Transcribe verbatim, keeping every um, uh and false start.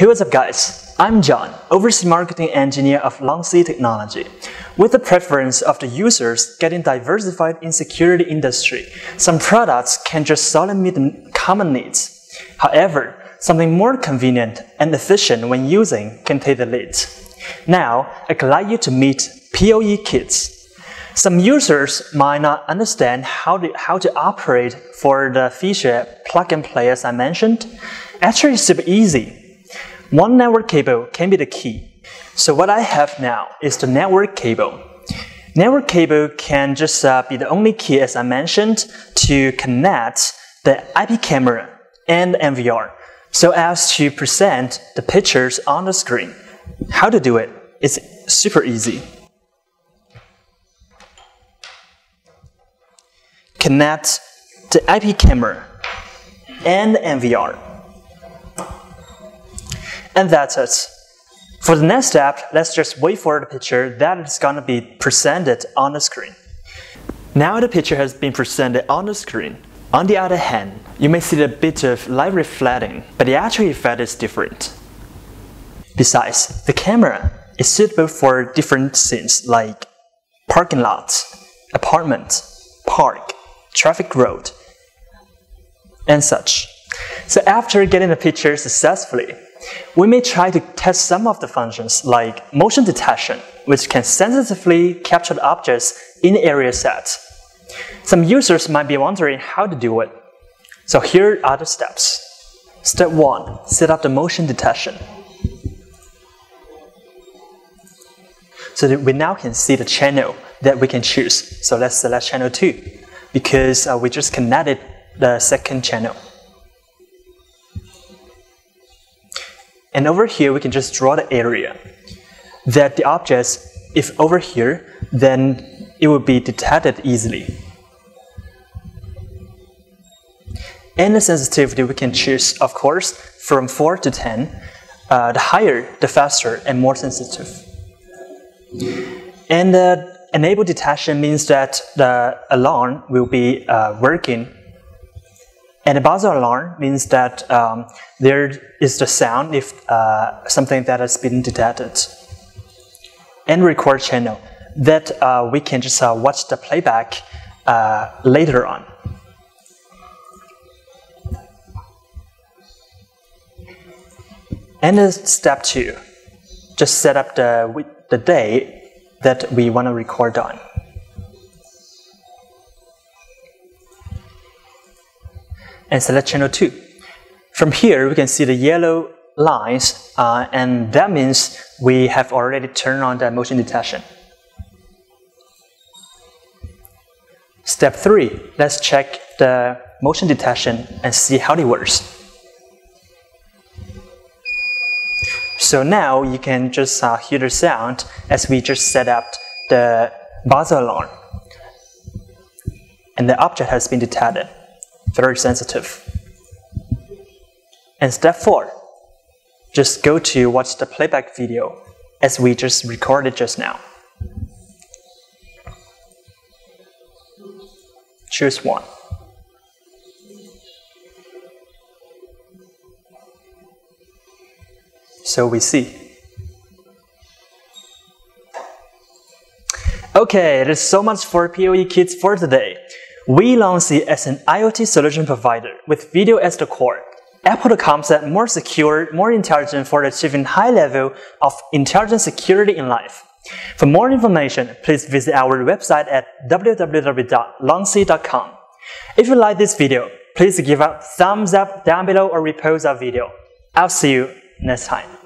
Hey, what's up guys? I'm John, Overseas Marketing Engineer of Longse Technology. With the preference of the users getting diversified in security industry, some products can just solely meet the common needs. However, something more convenient and efficient when using can take the lead. Now, I'd like you to meet P O E Kits. Some users might not understand how to, how to operate for the feature plug and play as I mentioned. Actually, it's super easy. One network cable can be the key. So what I have now is the network cable. Network cable can just uh, be the only key, as I mentioned, to connect the I P camera and N V R, so as to present the pictures on the screen. How to do it? It's super easy. Connect the I P camera and N V R. And that's it. For the next step, let's just wait for the picture that is going to be presented on the screen. Now the picture has been presented on the screen. On the other hand, you may see a bit of light reflecting, but the actual effect is different. Besides, the camera is suitable for different scenes like parking lot, apartment, park, traffic road, and such. So after getting the picture successfully, we may try to test some of the functions like motion detection, which can sensitively capture the objects in the area set. Some users might be wondering how to do it. So here are the steps. Step one. Set up the motion detection. So that we now can see the channel that we can choose. So let's select channel two, because uh, we just connected the second channel. And over here, we can just draw the area that the objects, if over here, then it will be detected easily. And the sensitivity we can choose, of course, from four to ten. Uh, the higher, the faster, and more sensitive. And uh, enable detection means that the alarm will be uh, working. And the buzzer alarm means that um, there is the sound if uh, something that has been detected. And record channel, that uh, we can just uh, watch the playback uh, later on. And uh, step two, just set up the, the day that we want to record on. And select channel two. From here, we can see the yellow lines, uh, and that means we have already turned on the motion detection. Step three. Let's check the motion detection and see how it works. So now you can just uh, hear the sound as we just set up the buzzer alarm. And the object has been detected. Very sensitive. And step four, just go to watch the playback video as we just recorded just now. Choose one. So we see. Okay, that's so much for P O E Kits for today. We Longse as an I O T solution provider with video as the core. Apple the concept more secure, more intelligent for achieving high level of intelligent security in life. For more information, please visit our website at w w w dot longse dot com. If you like this video, please give a thumbs up down below or repost our video. I'll see you next time.